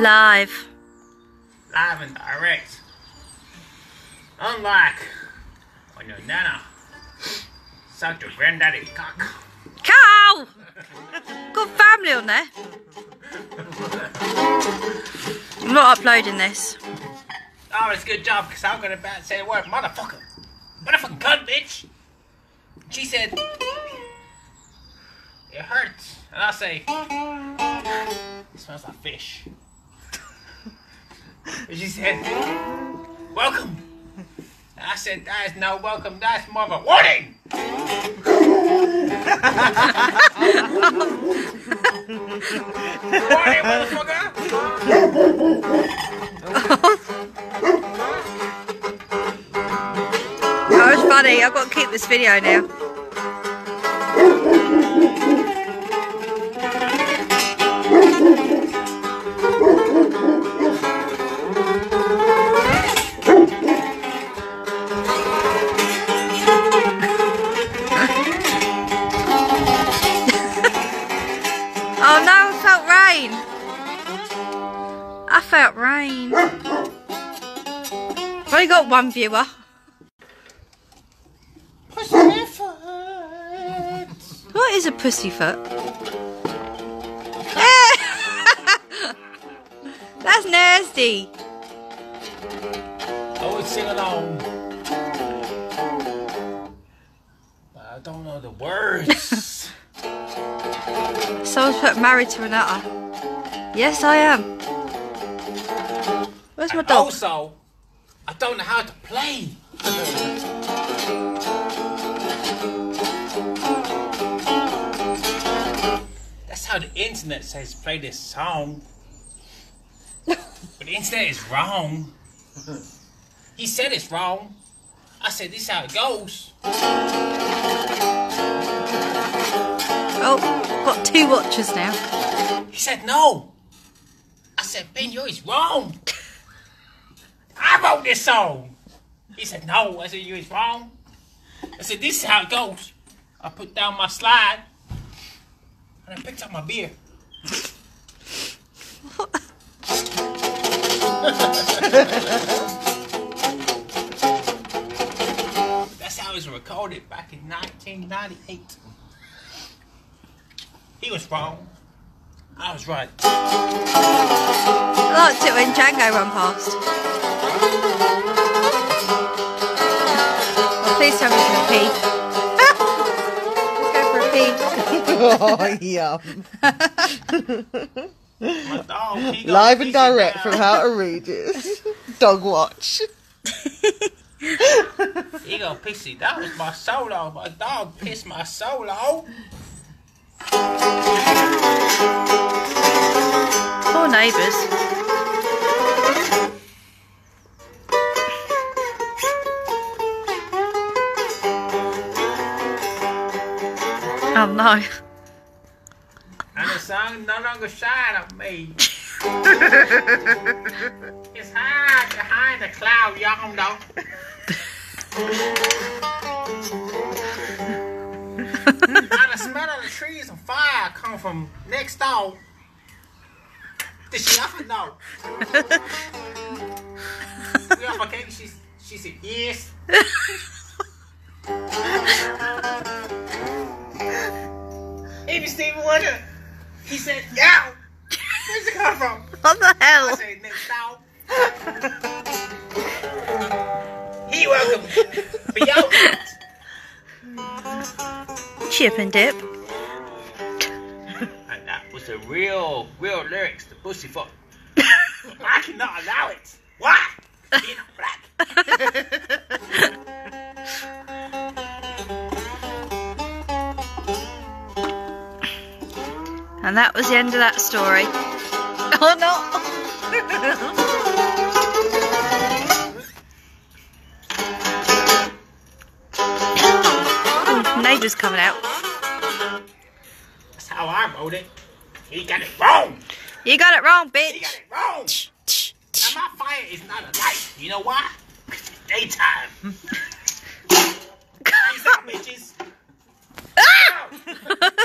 Live and direct. Unlike when your nana sucked your granddaddy cock. Cow! Good family on there. I'm not uploading this. Oh, it's a good job because I'm gonna say the word motherfucker. Motherfucking cunt, bitch. She said it hurts, and I say it smells like fish. She said, welcome. And I said, that is no welcome, that's more of a warning. Warning, motherfucker. That was funny, I've got to keep this video now. Oh no, I felt rain. I felt rain. I've only got one viewer. Pussyfoot. What is a pussyfoot? That's nasty. I would sing along. But I don't know the words. Someone's put married to an utter. Yes, I am. Where's my dog? Also, I don't know how to play. That's how the internet says play this song. But the internet is wrong. He said it's wrong. I said this is how it goes. Oh. Got 2 watchers now. He said no. I said, Ben, you're wrong. I wrote this song. He said no. I said, you're wrong. I said, this is how it goes. I put down my slide and I picked up my beer. That's how it was recorded back in 1998. He was wrong. I was right. I liked it when Django ran past. Oh, please tell me for a pee. Let's go for a pee. Oh, yum. Dog, live and direct down. From How to Read It. Dog watch. He got pissy. That was my solo. My dog pissed my solo. Poor neighbours. Oh no. And the sun no longer shine on me. It's hard behind the cloud, y'all know. The smell of the trees and fire come from next door. Did she offer? No. We offer cake. She said yes. Even Stevie Wonder. He said yeah. Where's it come from? What the hell? I said next door. He welcome. Beyond. Chip and dip. And that was the real lyrics to Pussyfoot. I cannot allow it. Why? Being black. And that was the end of that story. Oh no! Neighbours coming out. That's how I wrote it. He got it wrong. You got it wrong, bitch. He got it wrong. And my fire is not a light. You know why? It's daytime. Peace out, bitches. Ah!